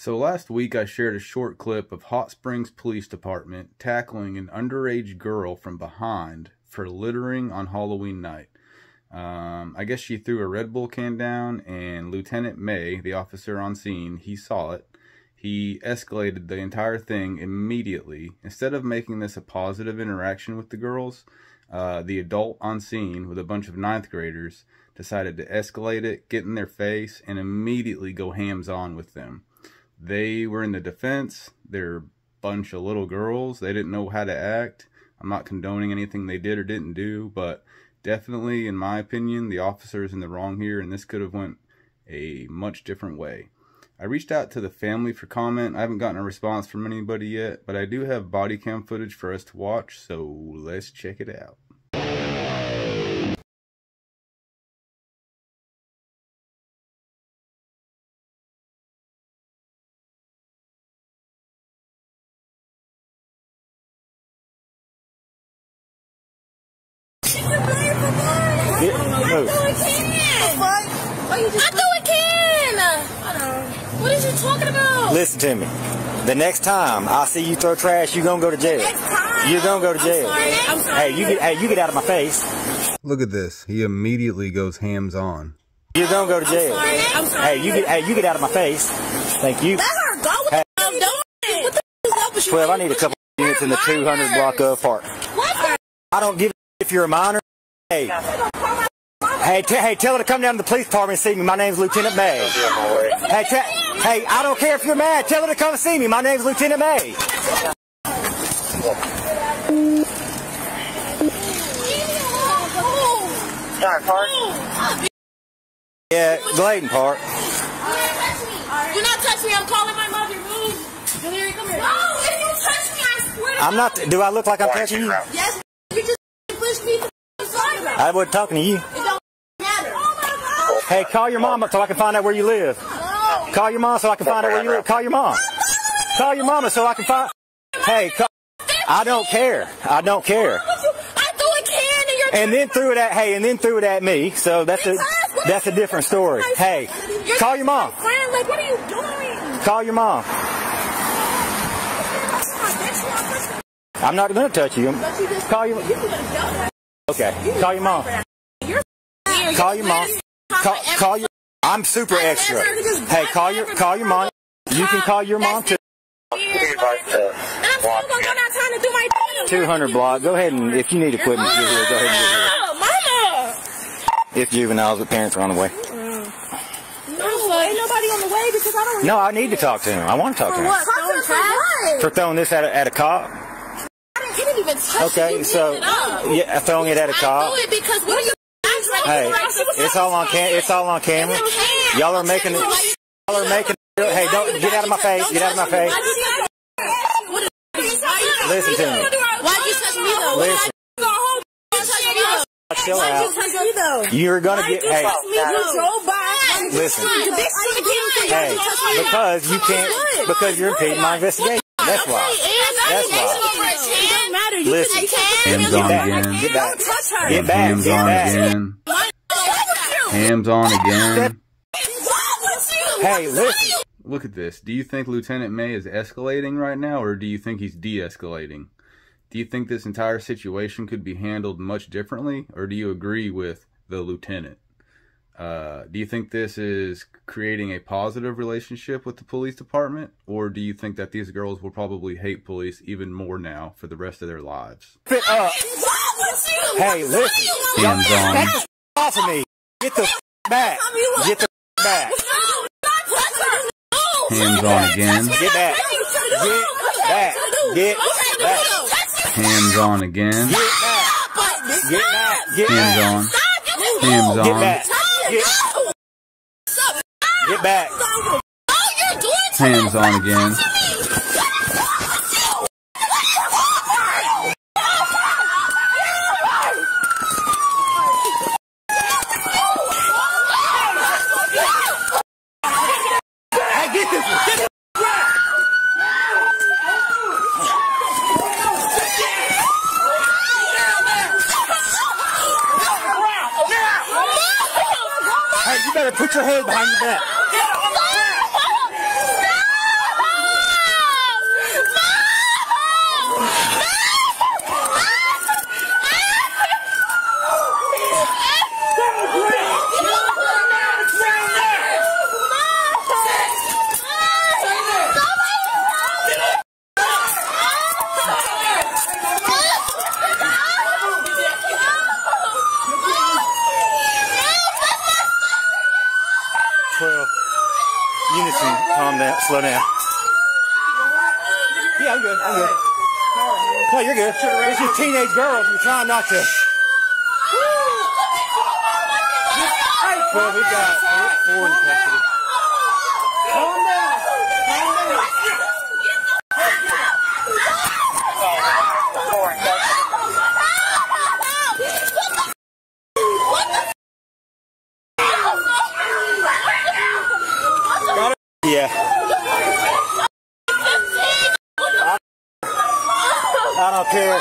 So last week I shared a short clip of Hot Springs Police Department tackling an underage girl from behind for littering on Halloween night. I guess she threw a Red Bull can down, and Lieutenant May, the officer on scene, he saw it. He escalated the entire thing immediately. Instead of making this a positive interaction with the girls, the adult on scene with a bunch of 9th graders decided to escalate it, get in their face, and immediately go hands-on with them. They were in the defense. They're a bunch of little girls. They didn't know how to act. I'm not condoning anything they did or didn't do, but definitely, in my opinion, the officer is in the wrong here, and this could have went a much different way. I reached out to the family for comment. I haven't gotten a response from anybody yet, but I do have body cam footage for us to watch, so let's check it out. Listen to me. The next time I see you throw trash, you're gonna go to jail. You're gonna go to jail. I'm sorry. Hey, you get out of my face. Look at this. He immediately goes hams on. You're gonna go to jail. I'm sorry. Hey, you get out of my face. Thank you. Let her go. Hey. What the f*** is up with you? 12, I need a couple units in the 200 block of Park. What? I don't give a if you're a minor. Hey. Hey, tell her to come down to the police department and see me. My name's Lieutenant May. Hey, I don't care if you're mad. Tell her to come see me. My name's Lieutenant May. Sorry, Park. Yeah, Gladen Park. Do not touch me. I'm calling my mother. Move. Come here, come here. No, if you touch me, I swear to God. I'm not. Do I look like I'm touching you? Yes, you just pushed me. I wasn't talking to you. Hey, call your mama so I can find out where you live. Call your mom so I can find out where you live. Call your mom. Call your mama so I can find... Hey, call... I don't care. I don't care. I threw a can in your... And then threw it at... Hey, and then threw it at me. So that's a different story. Hey, call your mom. Like, what are you doing? Call your mom. I'm not going to touch you. Call your... Okay. Call your mom. Call your mom. Call your... I'm super extra. Hey, call your mom. You can call your mom too. 200 block. Go ahead and if you need equipment, get here. Go ahead and get here. If juveniles with parents are on the way. No, ain't nobody on the way because I don't. No, I need to talk to him. I want to talk to him. For throwing this at a cop. Okay, so yeah, throwing it at a cop. Hey, it's all on camera. It's all on camera. Y'all are making it. Y'all are making it. Hey, don't get out of my face. Get out of my face. Listen to me. Why'd you touch me though? Listen. Chill out. You're gonna get. Hey. Listen. Hey, because you can't. Because you're impeding my investigation. That's why. That's why. Listen, hams on again. Get back. Get back. Hams on again. Hams on again. Hey, listen. Look at this. Do you think Lieutenant May is escalating right now, or do you think he's de-escalating? Do you think this entire situation could be handled much differently, or do you agree with the lieutenant? Do you think this is creating a positive relationship with the police department, or do you think that these girls will probably hate police even more now for the rest of their lives? Hey, listen. Hands on. Off of me. Get the back. Get the back. Hands on again. Get back. Get back. Get back. Hands on again. Get back. Get back. Hands on. Hands on. Get back. Get back. Hands on again. Put your head behind your back. Stop! Stop! Calm down. Slow down. Yeah, I'm good. I'm good. No, you're good. There's these teenage girls. We're trying not to. Well, we've got 4 in custody. Calm down. Calm down. Got it? Yeah. I don't care.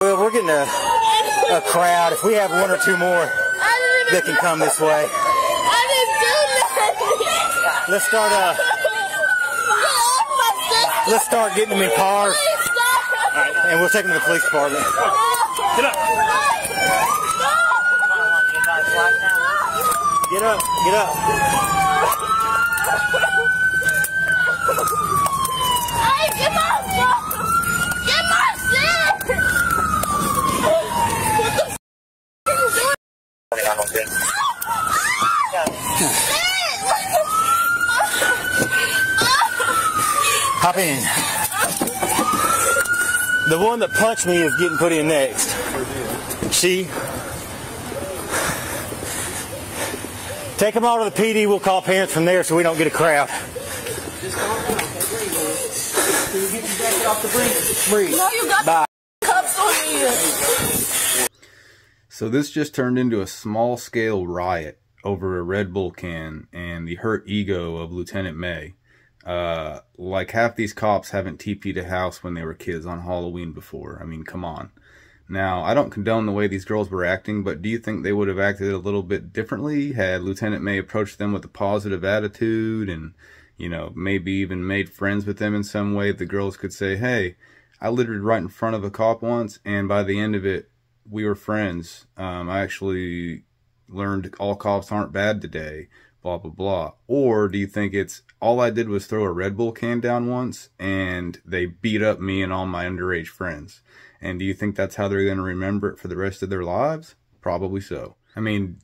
Well, we're getting a crowd. If we have 1 or 2 more that can come this way, let's start getting them in cars, and we'll take them to the police department. Get up! Get up! Get up! Hop in. The one that punched me is getting put in next. She. Take them all to the PD. We'll call parents from there so we don't get a crowd. Just calm down. Can you get your jacket off the breeze? No, you got the cups on you. So this just turned into a small-scale riot over a Red Bull can and the hurt ego of Lieutenant May. Like half these cops haven't TP'd a house when they were kids on Halloween before. I mean, come on. Now, I don't condone the way these girls were acting, but do you think they would have acted a little bit differently had Lieutenant May approached them with a positive attitude and, you know, maybe even made friends with them in some way? The girls could say, hey, I littered right in front of a cop once, and by the end of it, we were friends. I actually learned all cops aren't bad today, blah, blah, blah. Or do you think it's, all I did was throw a Red Bull can down once and they beat up me and all my underage friends? And do you think that's how they're going to remember it for the rest of their lives? Probably so. I mean,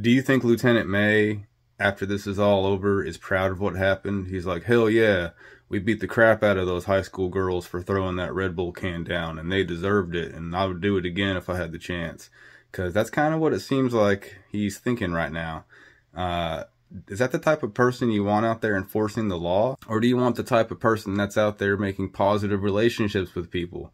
do you think Lieutenant May, after this is all over, is proud of what happened? He's like, hell yeah, we beat the crap out of those high school girls for throwing that Red Bull can down and they deserved it and I would do it again if I had the chance. Because that's kind of what it seems like he's thinking right now. Is that the type of person you want out there enforcing the law? Or do you want the type of person that's out there making positive relationships with people?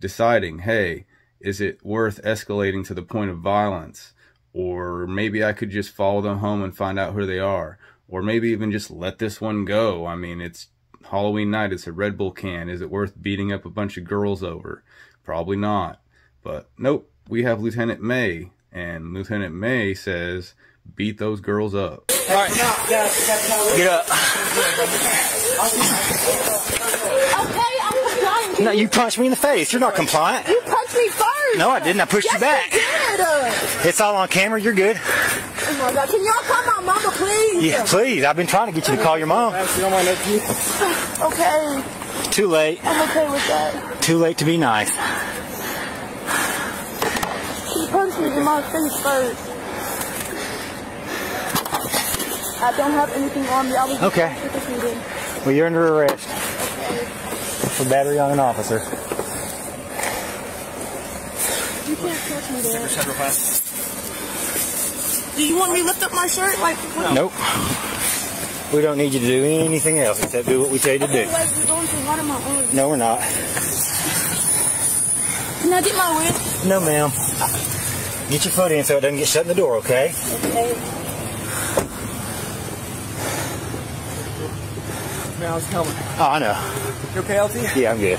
Deciding, hey, is it worth escalating to the point of violence? Or maybe I could just follow them home and find out who they are. Or maybe even just let this one go. I mean, it's Halloween night. It's a Red Bull can. Is it worth beating up a bunch of girls over? Probably not. But nope. We have Lieutenant May, and Lieutenant May says, beat those girls up. All right. Get up. Okay, I was lying. No, you punched me in the face. You're not compliant. You punched me first. No, I didn't. I pushed you back. You did. It's all on camera. You're good. Oh my God. Can y'all call my mama, please? Yeah, please. I've been trying to get you to call your mom. Okay. Too late. I'm okay with that. Too late to be nice. Punch me in my face first. I don't have anything on me. I was okay. Well, you're under arrest for battery on an officer. You can't touch me there. Do you want me to lift up my shirt? Like what? Nope. We don't need you to do anything else except do what we tell you to do. We're going to water my arms. No, we're not. Can I get my wig? No, ma'am. Get your foot in so it doesn't get shut in the door, okay? Okay. Man, I was coming. Oh, I know. You okay, LT? Yeah, I'm good. You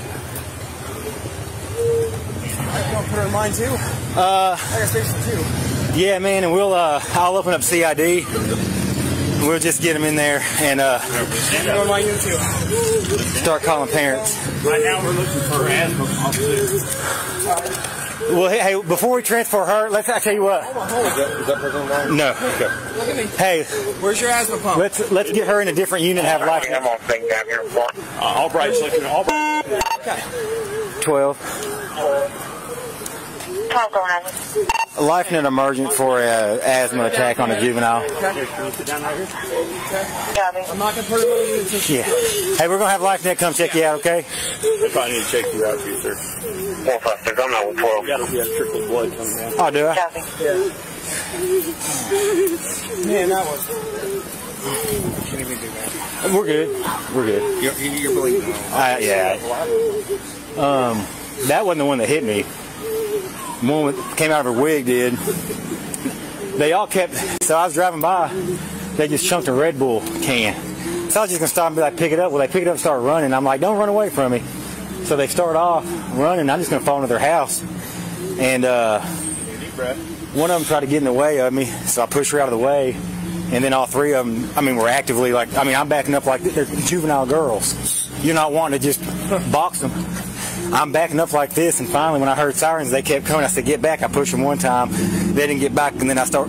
want to put her in mine, too? I got station, too. Yeah, man, and we'll, I'll open up CID. We'll just get them in there and, start calling parents. Right now, we're looking for an asthma officer. Well, hey, before we transfer her, let's, I tell you what. Hold on. Is that person wrong? No. Okay. Look at me. Hey. Where's your asthma pump? Let's get her in a different unit and have life. I'm on thing down here. Albright's looking. Albright. Okay. 12. LifeNet emergent for an asthma attack on a juvenile. Okay. I'm not going to put it on you. Yeah. Hey, we're going to have LifeNet come check you out, okay? They probably need to check you out, too, sir. 456, I'm not with 12. You got a trickle blood coming down. Oh, do I? Yeah. Man, that was... Can't even do that. We're good. We're good. You're bleeding. Yeah. That wasn't the one that hit me. One came out of her wig, did. They all kept, so I was driving by, they just chunked a Red Bull can. So I was just gonna stop and be like, pick it up. Well, they pick it up and start running. I'm like, don't run away from me. So they start off running. I'm just gonna fall into their house. And one of them tried to get in the way of me, so I pushed her out of the way. And then all three of them, were actively like, I'm backing up like they're juvenile girls. You're not wanting to just box them. I'm backing up like this, and finally, when I heard sirens, they kept coming. I said, "Get back!" I pushed them one time. They didn't get back, and then I took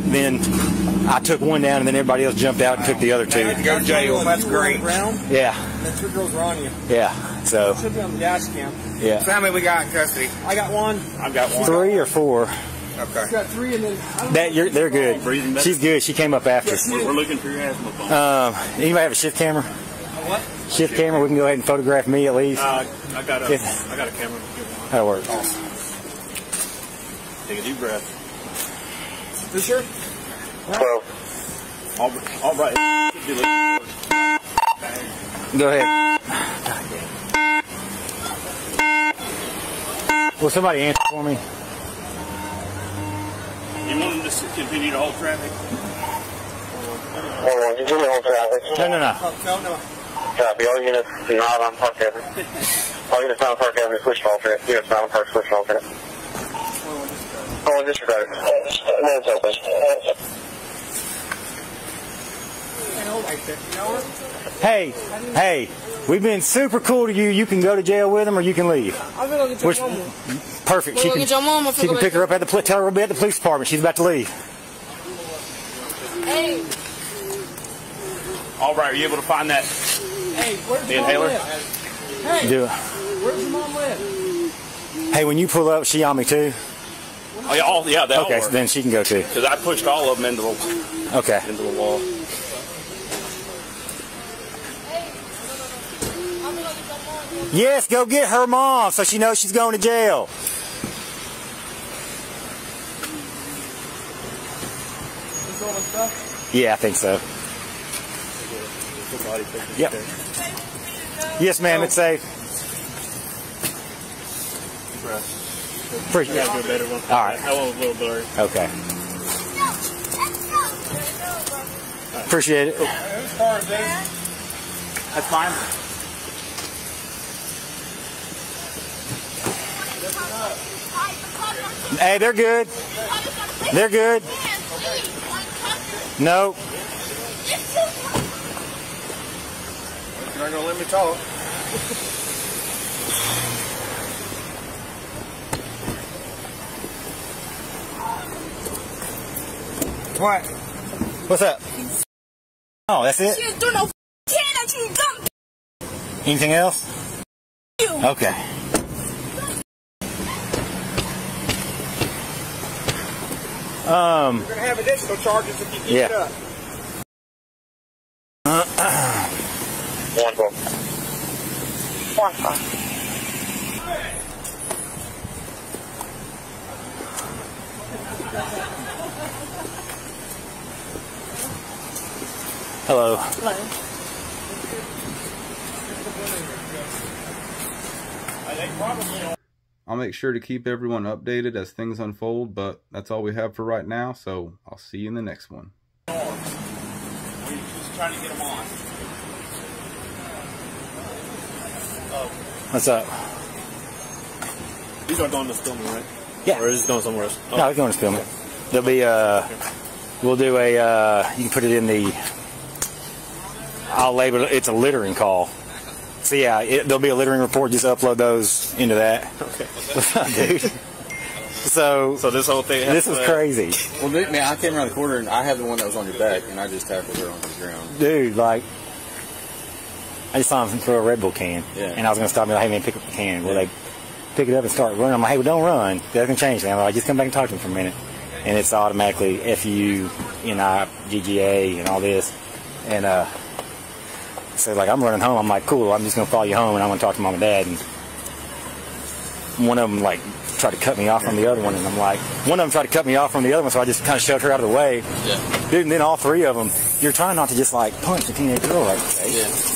one down, and then everybody else jumped out and took the other two. They had to go to jail. That's great. Yeah. That's what girls were on you. Yeah. So. Should be on the dash cam. Yeah. So how many we got in custody? I got one. I've got one. Three or four. Okay. She's got three, and then they're good. She's good. She came up after us. We're looking for your asthma phone. Anybody have a shift camera? What? Shift camera, we can go ahead and photograph me at least. I got a camera. That'll work. Awesome. Take a deep breath. You sure? 12. All right. Go ahead. Will somebody answer for me? You want them to continue to hold traffic? Hold on, you really hold traffic. No. Copy. All units not on Park Avenue. All units not on Park Avenue, switch to alternate. Units not on Park, switch to alternate. Oh, disregard. No, it's open. Hey, we've been super cool to you. You can go to jail with them or you can leave. I'm going to get your mama. Perfect. She can pick her up at the police. Tell her we'll be at the police department. She's about to leave. Hey. All right, are you able to find that? Hey, where's the inhaler? Hey, where's your mom live? Hey, when you pull up, she on me too? Oh, yeah, that all works. Okay, so then she can go too. Because I pushed all of them into the, into the wall. Yes, go get her mom so she knows she's going to jail. Yeah, I think so. Yep. Yes, ma'am, it's safe. Appreciate it. All right. That one was a little blurry. Okay. Right. Appreciate it. That's fine. Hey, they're good. They're good. No. You're not going to let me talk. What? What's up? Oh, that's it? You do no can at you dumb. Anything else? You. Okay. You're going to have additional charges if you keep it up. Hello. Hello. I'll make sure to keep everyone updated as things unfold, but that's all we have for right now, so I'll see you in the next one. We're just trying to get them on. What's up? These are going to filming, right? Yeah. Or is this going somewhere else? Oh. No, it's going to filming. There'll be we'll do a, you can put it in the, I'll label it, it's a littering call. So yeah, there'll be a littering report, just upload those into that. Okay. What's up, dude? So this whole thing. This is crazy. Well, dude, man, I came around the corner and I had the one that was on your back, and I just tackled her on the ground. Dude, like, I just saw him throw a Red Bull can, and I was gonna stop him like, hey man, pick up the can. Well, they pick it up and start running. I'm like, hey, well, don't run. That can change. I'm like, just come back and talk to him for a minute, and it's automatically FU, NI, GGA, and all this, and so like I'm running home. I'm like, cool. I'm just gonna follow you home, and I'm gonna talk to mom and dad. And one of them like tried to cut me off from the other one, and I'm like, so I just kind of shoved her out of the way. Dude, and then all three of them, you're trying not to just like punch a teenage girl like that.